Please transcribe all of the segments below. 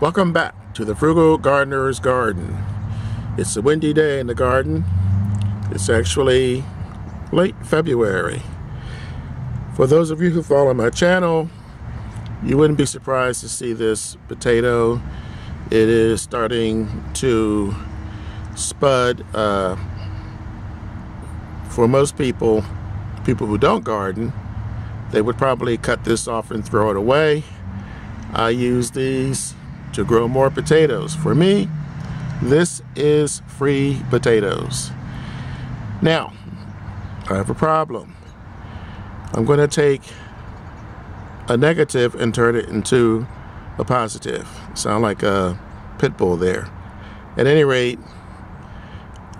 Welcome back to the Frugal Gardener's Garden. It's a windy day in the garden. It's actually late February. For those of you who follow my channel, you wouldn't be surprised to see this potato. It is starting to spud. For most people who don't garden, they would probably cut this off and throw it away. I use these to grow more potatoes. For me, this is free potatoes. Now, I have a problem. I'm going to take a negative and turn it into a positive. Sound like a pit bull there. At any rate,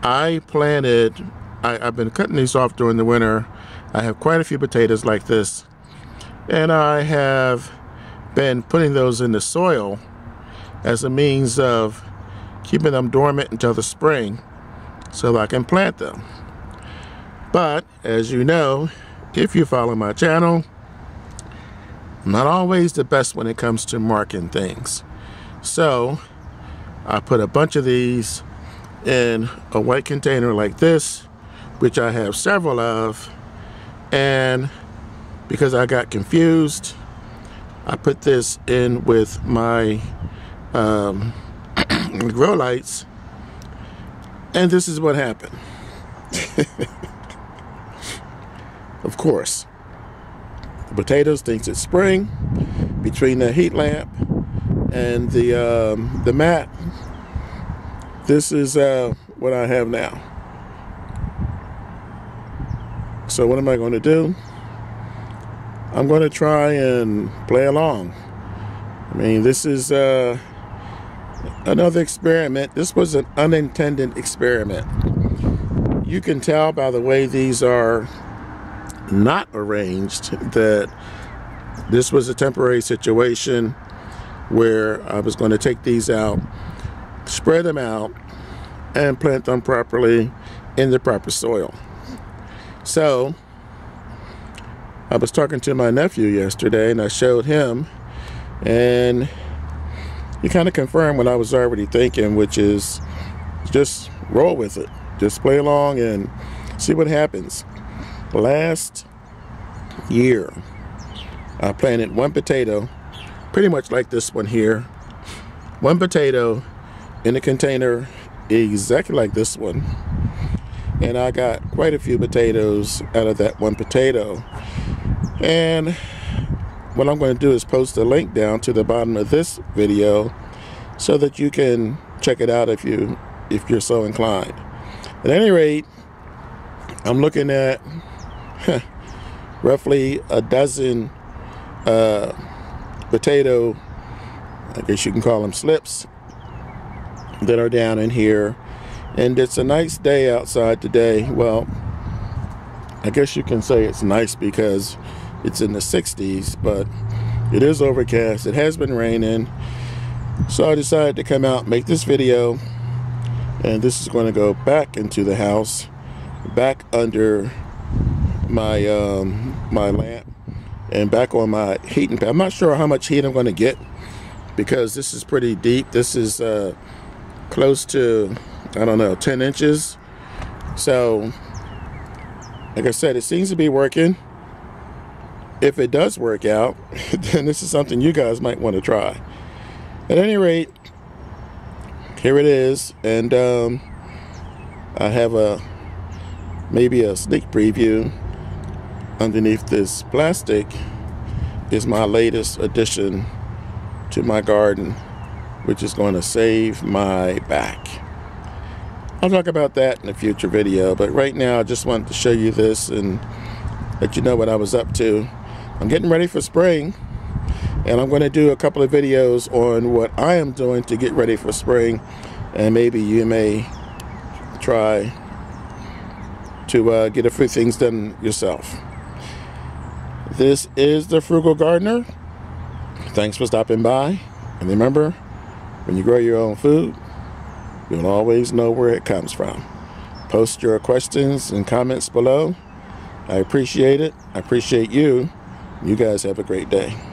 I've been cutting these off during the winter. I have quite a few potatoes like this, and I have been putting those in the soil as a means of keeping them dormant until the spring so that I can plant them. But as you know, if you follow my channel, I'm not always the best when it comes to marking things. So I put a bunch of these in a white container like this, which I have several of, and because I got confused, I put this in with my grow lights, and this is what happened. Of course, the potatoes thinks it's spring. Between the heat lamp and the mat, this is what I have now. So what am I going to do? I'm going to try and play along. I mean, this is another experiment. This was an unintended experiment. You can tell by the way these are not arranged that this was a temporary situation where I was going to take these out, spread them out, and plant them properly in the proper soil. So I was talking to my nephew yesterday, and I showed him, and he kind of confirmed what I was already thinking, which is just roll with it. Just play along and see what happens. Last year, I planted one potato, pretty much like this one here. One potato in a container exactly like this one. And I got quite a few potatoes out of that one potato. And what I'm going to do is post a link down to the bottom of this video so that you can check it out if you're so inclined. At any rate, I'm looking at roughly a dozen potato, I guess you can call them slips, that are down in here. And it's a nice day outside today. Well, I guess you can say it's nice because it's in the 60s, but it is overcast. It has been raining. So I decided to come out and make this video. And this is going to go back into the house, back under my my lamp, and back on my heating pad. I'm not sure how much heat I'm going to get because this is pretty deep. This is close to, I don't know, 10 inches. So, like I said, it seems to be working. If it does work out, then this is something you guys might want to try. At any rate, here it is. And I have maybe a sneak preview. Underneath this plastic is my latest addition to my garden, which is going to save my back. I'll talk about that in a future video, but right now I just wanted to show you this and let you know what I was up to. I'm getting ready for spring, and I'm going to do a couple of videos on what I am doing to get ready for spring, and maybe you may try to get a few things done yourself. This is the Frugal Gardener. Thanks for stopping by, and remember, when you grow your own food, you'll always know where it comes from. Post your questions and comments below. I appreciate it. I appreciate you. You guys have a great day.